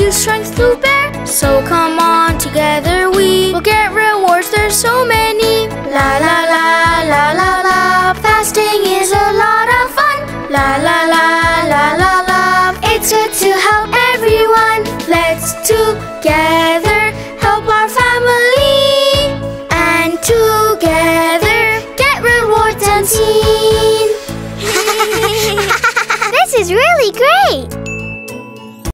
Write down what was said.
your strength to bear. So come on, together we will get rewards, there's so many. La la la, la la la, fasting is a lot of fun. La la la, la la la, it's good to help everyone. Let's together help our family, and together get rewards unseen. This is really great!